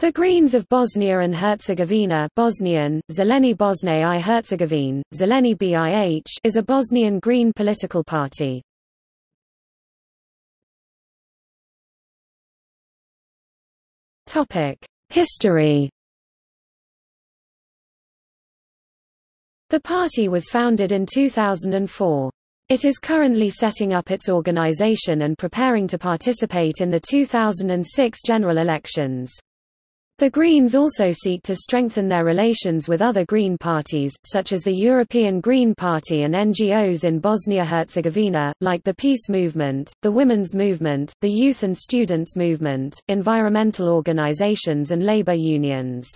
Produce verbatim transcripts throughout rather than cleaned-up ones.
The Greens of Bosnia and Herzegovina Bosnian, Zeleni Bosne I Hercegovine, Zeleni B I H is a Bosnian Green political party. History. The party was founded in two thousand four. It is currently setting up its organization and preparing to participate in the two thousand six general elections. The Greens also seek to strengthen their relations with other Green parties, such as the European Green Party and N G Os in Bosnia-Herzegovina, like the Peace Movement, the Women's Movement, the Youth and Students Movement, environmental organizations and labor unions.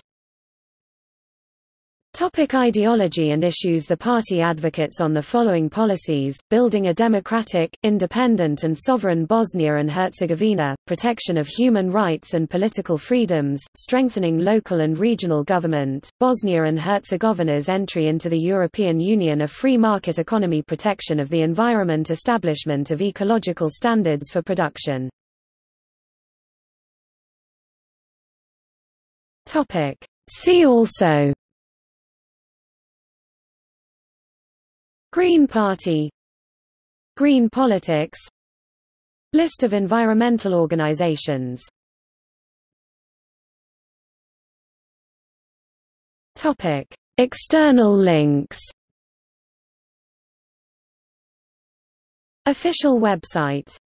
Topic ideology and issues. The party advocates on the following policies: building a democratic, independent and sovereign Bosnia and Herzegovina, protection of human rights and political freedoms, strengthening local and regional government, Bosnia and Herzegovina's entry into the European Union, a free market economy, protection of the environment, establishment of ecological standards for production. Topic. See also: Green Party, Green politics, List of environmental organizations. Topic: External links. Official website.